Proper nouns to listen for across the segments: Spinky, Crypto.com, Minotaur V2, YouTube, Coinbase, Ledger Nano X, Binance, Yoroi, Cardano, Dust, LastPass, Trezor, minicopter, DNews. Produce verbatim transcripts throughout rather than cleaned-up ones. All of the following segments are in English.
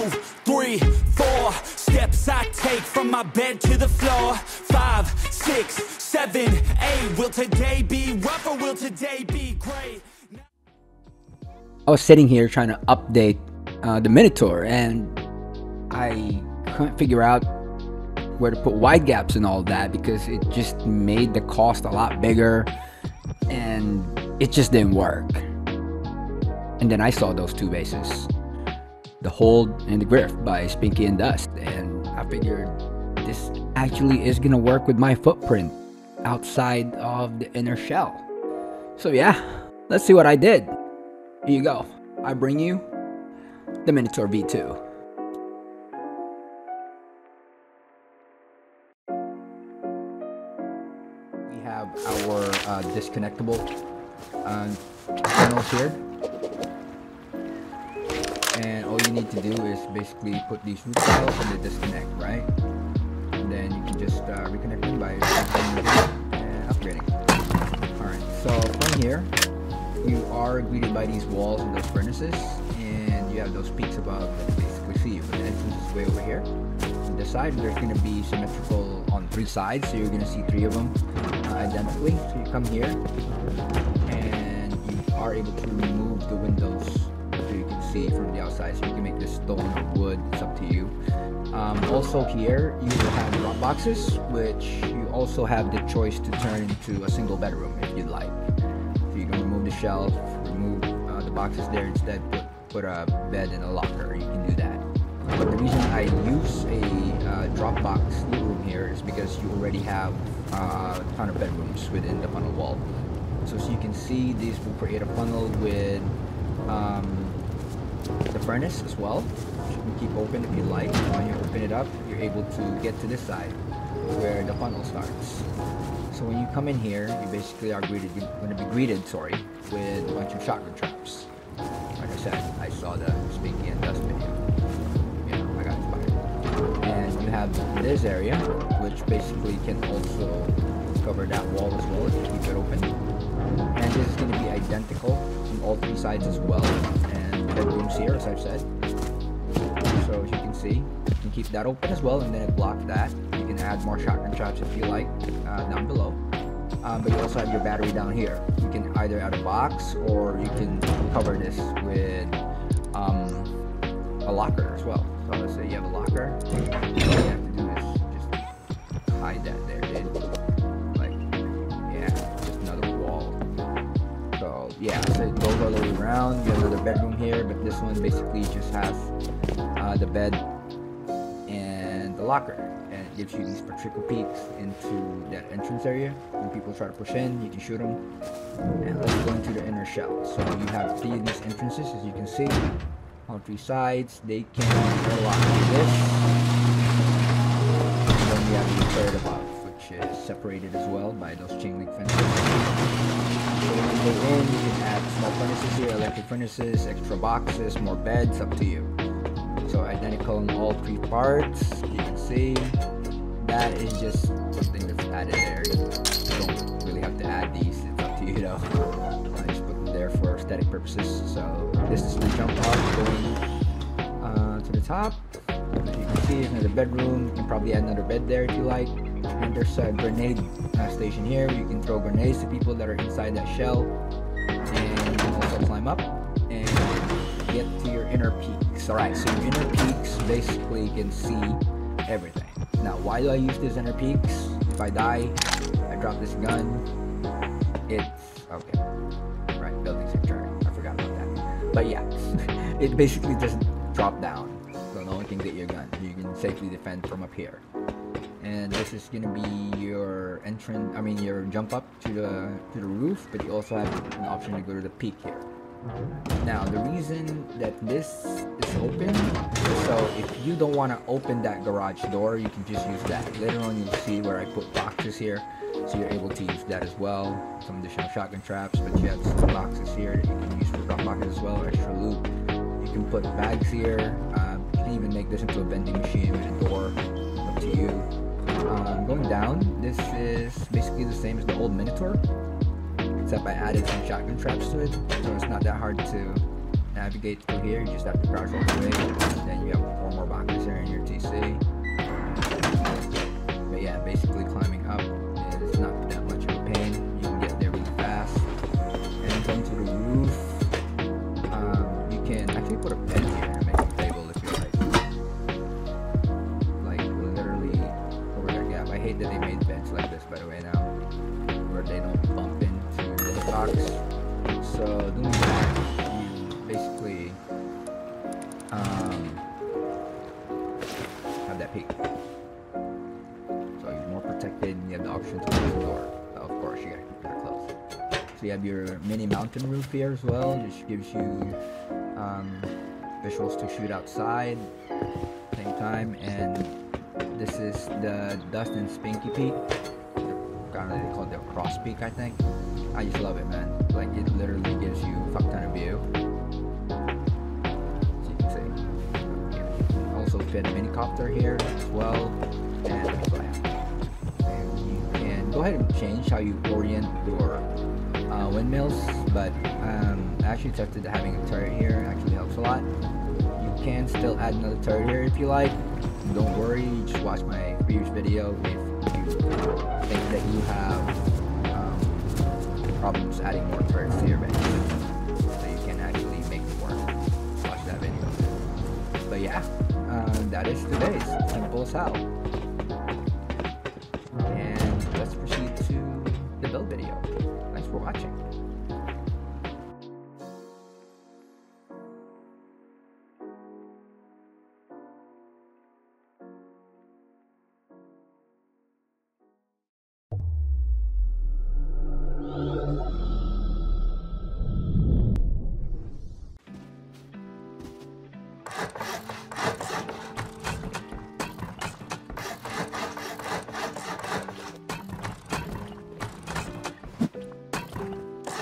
two, three, four. Steps I take from my bed to the floor. Five, six, seven, eight. Will today be rough or will today be great? I was sitting here trying to update uh, the Minotaur, and I couldn't figure out where to put wide gaps and all that because it just made the cost a lot bigger and it just didn't work. And then I saw those two bases, the Hold and the Griff by Spinky and Dust, and I figured this actually is gonna work with my footprint outside of the inner shell. So yeah, let's see what I did. Here you go. I bring you the Minotaur V two. We have our uh, disconnectable uh, panels here. And all you need to do is basically put these root tiles and they disconnect, right? And then you can just uh, reconnect them by and upgrading. Alright, so from here, you are greeted by these walls and those furnaces, and you have those peaks above that basically see you. But the entrance is way over here. On the side, there's going to be symmetrical on three sides, so you're going to see three of them uh, identically. So you come here, and you are able to remove the windows from the outside, so you can make this stone or wood, it's up to you. Um, also here you will have drop boxes, which you also have the choice to turn into a single bedroom if you'd like. So you can remove the shelf, remove uh, the boxes there, instead put, put a bed in a locker, you can do that. But the reason I use a uh, drop box room here is because you already have uh, a ton of bedrooms within the funnel wall. So, so you can see these will create a funnel with um, the furnace as well, which you can keep open if you like. When you open it up, you're able to get to this side where the funnel starts. So when you come in here, you basically are greeted, you're going to be greeted, sorry, with a bunch of shotgun traps. Like I said, I saw the Spinky and Dust video. You know, I got inspired. And you have this area, which basically can also cover that wall as well if you keep it open. And this is going to be identical on all three sides as well. And bedrooms here, as I've said, so as you can see, you can keep that open as well, and then it blocks that. You can add more shotgun traps if you like uh, down below, um, but you also have your battery down here. You can either add a box, or you can cover this with um, a locker as well. So let's say you have a locker, all you have to do is just hide that there, dude. Like, yeah, just another wall. So yeah, so it goes all the way around. You have another bedroom here, but this one basically just has uh, the bed and the locker, and it gives you these particular peaks into that entrance area. When people try to push in, you can shoot them. And let's go into the inner shell. So you have three of these entrances, as you can see, on three sides. They can interlock like this, and then you have the third above, which is separated as well by those chain link fences. So when you go in, you can add small furnaces here, electric furnaces, extra boxes, more beds, up to you. So identical in all three parts. You can see that is just something that's added there. You don't really have to add these, it's up to you though. I just put them there for aesthetic purposes. So this is the jump off going uh, to the top. As you can see, another bedroom. You can probably add another bed there if you like. And there's a grenade uh, station here. You can throw grenades to people that are inside that shell, and you can also climb up and get to your inner peaks. Alright, so your inner peaks basically can see everything. Now, why do I use these inner peaks? If I die, I drop this gun, it's okay. Right, buildings are turning. I forgot about that. But yeah, it basically just drops down, so no one can get your gun. You can safely defend from up here. And this is gonna be your entrance. I mean, your jump up to the to the roof, but you also have an option to go to the peak here. Now, the reason that this is open, so if you don't want to open that garage door, you can just use that. Later on, you'll see where I put boxes here, so you're able to use that as well. Some additional shotgun traps, but you have some boxes here that you can use for drop boxes as well, or extra loot. You can put bags here. Uh, you can even make this into a vending machine with a door. Up to you. Um, going down, this is basically the same as the old Minotaur, except I added some shotgun traps to it, so it's not that hard to navigate through here. You just have to crouch all the way. And then you have four more boxes here in your T C. But yeah, basically climbing up is not that much of a pain. You can get there really fast. And then to the roof, um, you can actually put a pen here and make a table if you like. Like literally over that gap. I hate that they made beds like this, by the way, now, where they don't bump into the box. So then basically um, have that peek, so you're more protected and you have the option to close the door. Of course you gotta keep that closed. So you have your mini mountain roof here as well, which gives you um, visuals to shoot outside at the same time. And this is the Dust and Spinky Peak. Kind of, they call it the cross peak, I think. I just love it, man. Like, it literally gives you a fuck ton of view. Fit a minicopter here as well, and you can go ahead and change how you orient your uh, windmills, but um, I actually tested having a turret here. It actually helps a lot. You can still add another turret here if you like. Don't worry, just watch my previous video if you think that you have um, problems adding more turrets to your base, so you can actually make it work. Watch that video. But yeah, Um, that is today's, simple as hell. And let's proceed to the build video. Thanks for watching.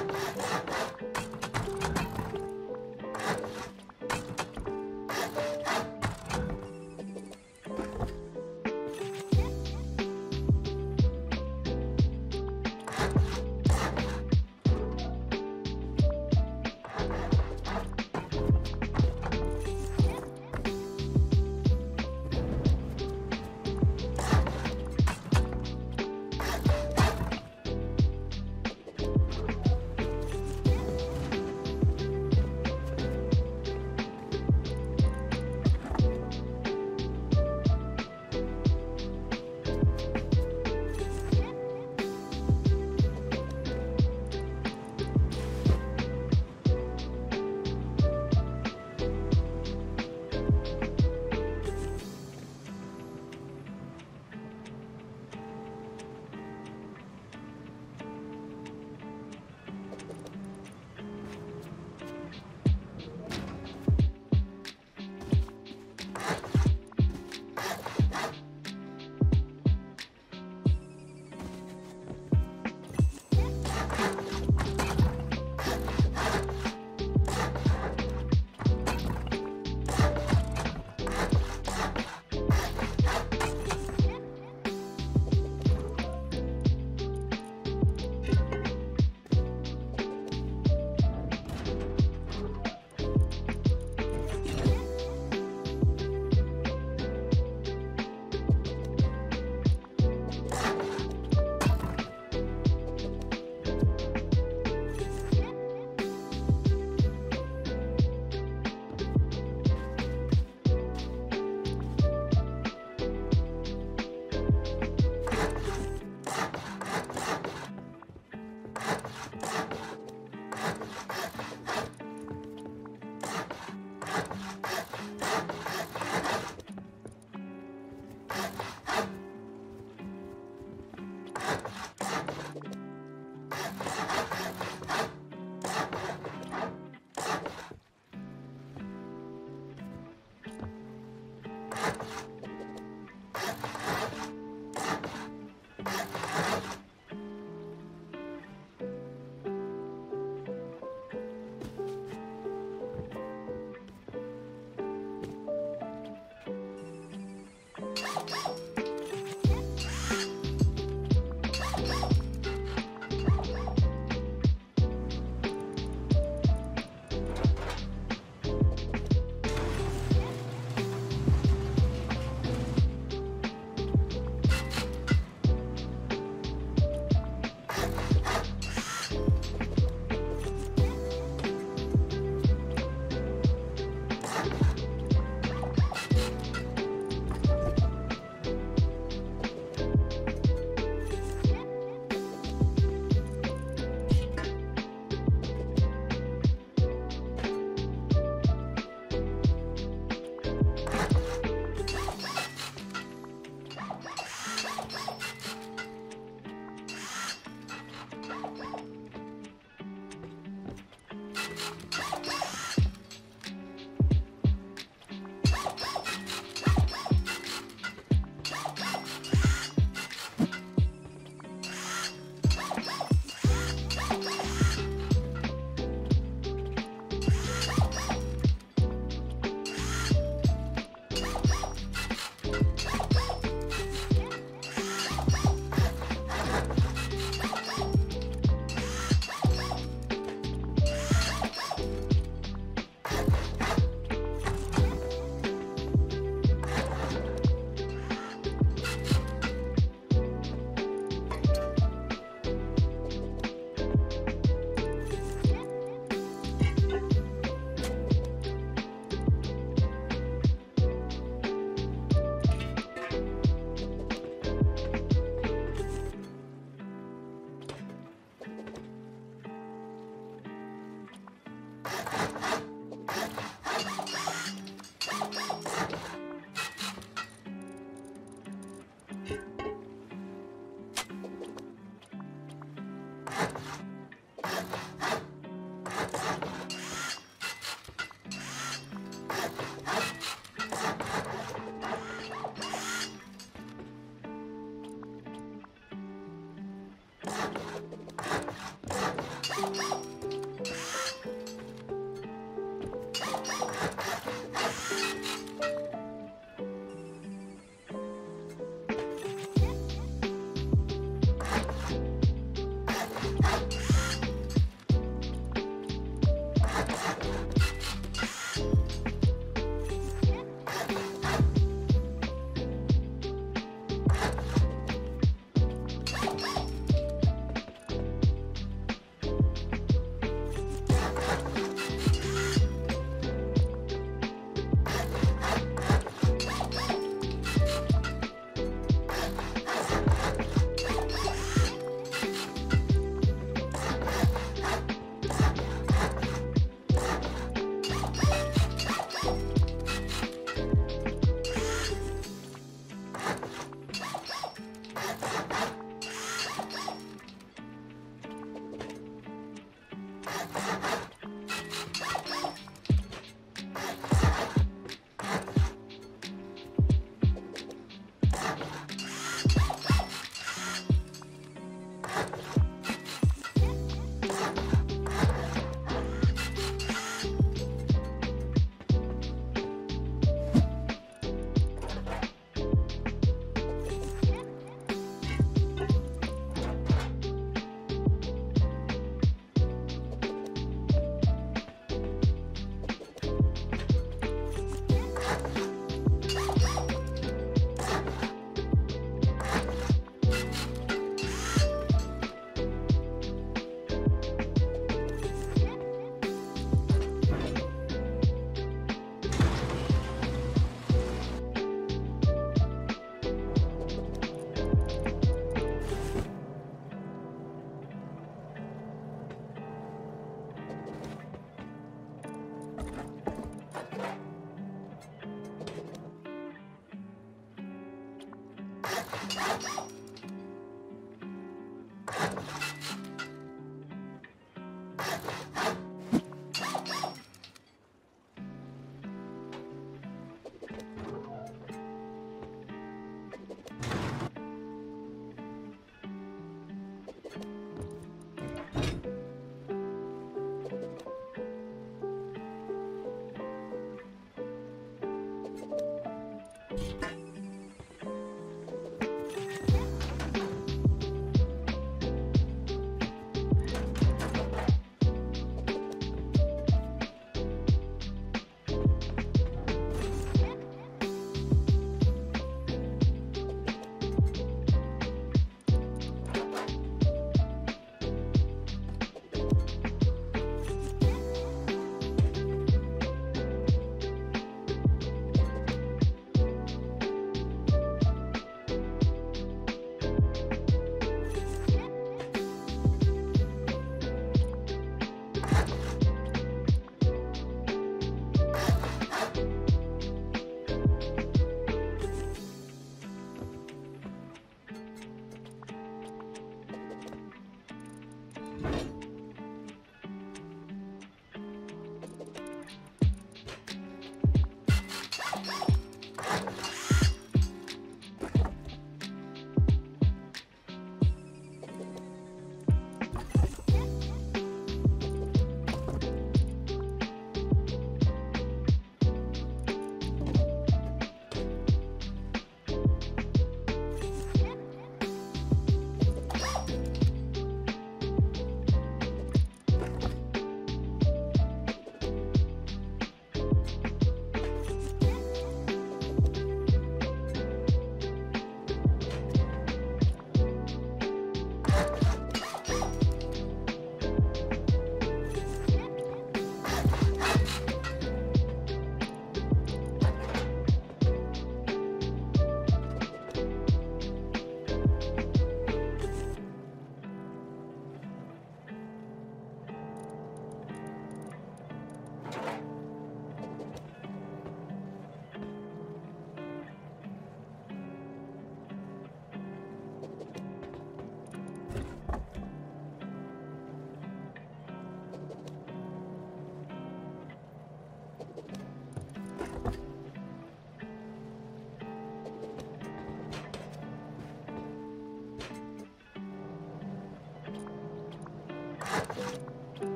You